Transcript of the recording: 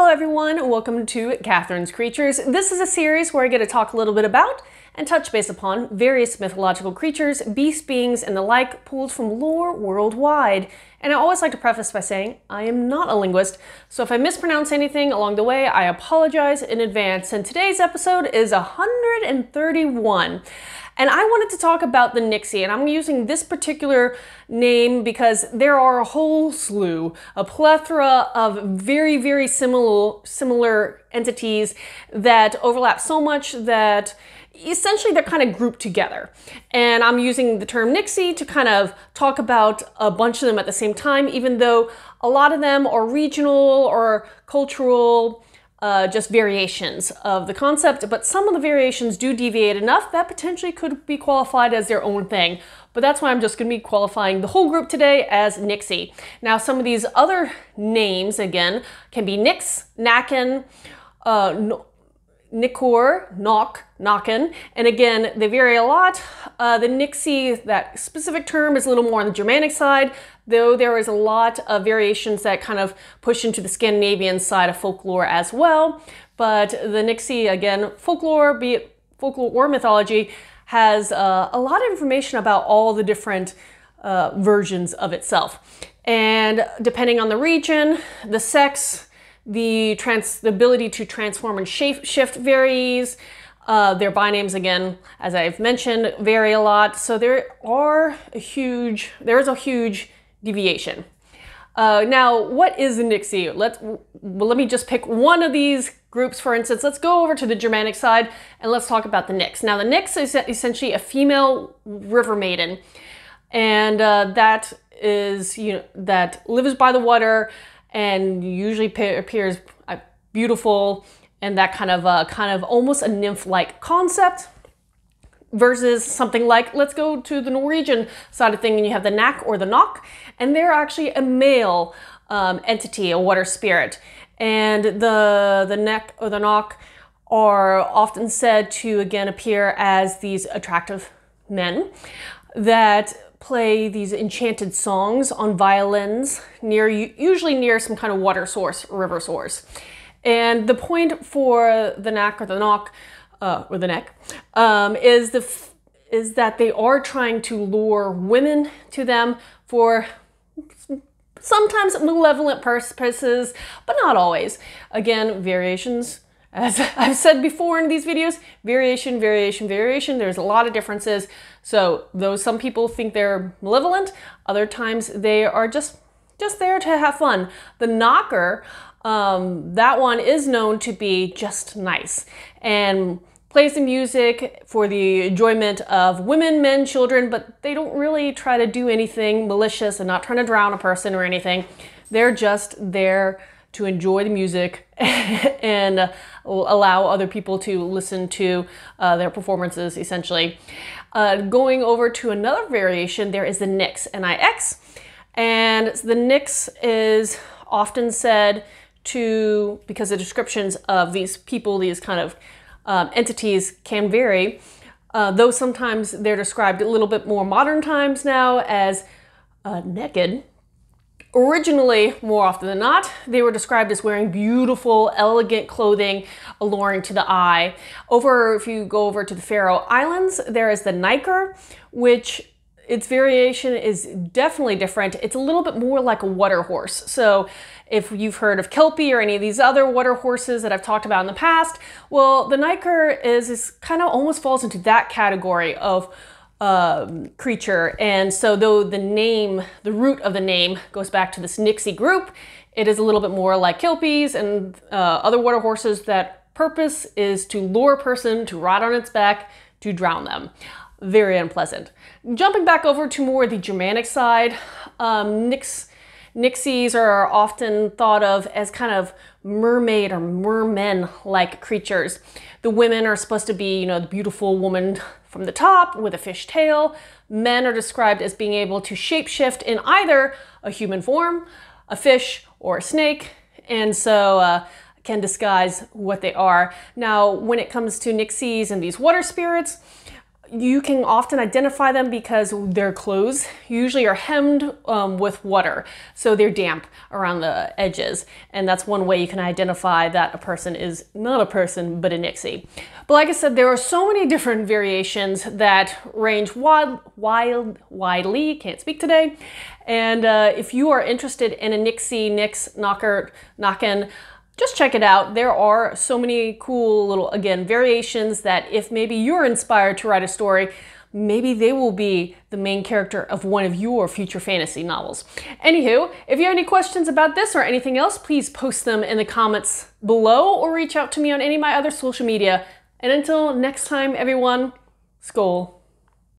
Hello everyone, welcome to Katharine's Creatures. This is a series where I get to talk a little bit about and touch base upon various mythological creatures, beast beings, and the like pulled from lore worldwide. And I always like to preface by saying I am not a linguist, so if I mispronounce anything along the way, I apologize in advance. And today's episode is 131. And I wanted to talk about the Nixie, and I'm using this particular name because there are a whole slew, a plethora of very similar entities that overlap so much that essentially they're kind of grouped together. And I'm using the term Nixie to kind of talk about a bunch of them at the same time, even though a lot of them are regional or cultural, just variations of the concept, but some of the variations do deviate enough that potentially could be qualified as their own thing. But that's why I'm just going to be qualifying the whole group today as Nixie. Now, some of these other names, again, can be Nix, Näcken, Nykur, Nøkk, Nøkken, and again, they vary a lot. The Nixie, that specific term, is a little more on the Germanic side, though there is a lot of variations that kind of push into the Scandinavian side of folklore as well. But the Nixie, again, folklore, be it folklore or mythology, has a lot of information about all the different versions of itself. And depending on the region, the sex, the ability to transform and shift varies. Their bynames, again, as I've mentioned, vary a lot. So there is a huge deviation. Now, what is the Nixie? Let me just pick one of these groups, for instance. Let's go over to the Germanic side and let's talk about the Nix. Now, the Nix is essentially a female river maiden, and that lives by the water and usually appears beautiful, and that kind of almost a nymph-like concept, versus something like, let's go to the Norwegian side of thing, and you have the Näck or the Nøkk, and they're actually a male entity, a water spirit, and the Näck or the Nøkk are often said to again appear as these attractive men that play these enchanted songs on violins usually near some kind of water source, river source. And the point for the Näck or the Nøkk or the Neck is that they are trying to lure women to them for sometimes malevolent purposes, but not always. Again, variations. As I've said before in these videos, variation. There's a lot of differences. So though some people think they're malevolent, other times they are just there to have fun. The Nøkker, that one is known to be just nice and plays the music for the enjoyment of women, men, children, but they don't really try to do anything malicious and not trying to drown a person or anything. They're just there to enjoy the music and allow other people to listen to their performances, essentially. Going over to another variation, there is the Nix, N-I-X, and the Nix is often said to, because the descriptions of these people, these kind of entities can vary, though sometimes they're described a little bit more modern times now as naked. Originally, more often than not, they were described as wearing beautiful, elegant clothing, alluring to the eye. If you go over to the Faroe Islands, there is the Nykur, which its variation is definitely different. It's a little bit more like a water horse. So if you've heard of Kelpie or any of these other water horses that I've talked about in the past, well, the Nykur is kind of almost falls into that category of creature. And so though the root of the name goes back to this Nixie group, it is a little bit more like Kelpies and other water horses that purpose is to lure a person to ride on its back to drown them. Very unpleasant. Jumping back over to more the Germanic side, Nixies are often thought of as kind of mermaid or mermen-like creatures. The women are supposed to be, the beautiful woman from the top with a fish tail. Men are described as being able to shapeshift in either a human form, a fish, or a snake, and so can disguise what they are. Now, when it comes to Nixies and these water spirits, You can often identify them because their clothes usually are hemmed with water, so they're damp around the edges, and that's one way you can identify that a person is not a person but a Nixie. But like I said, there are so many different variations that range widely, can't speak today, and if you are interested in a Nixie, Nix, Nøkker, Nøkken, just check it out. There are so many cool little, again, variations that if maybe you're inspired to write a story, maybe they will be the main character of one of your future fantasy novels. Anywho, if you have any questions about this or anything else, please post them in the comments below or reach out to me on any of my other social media. And until next time, everyone, skål.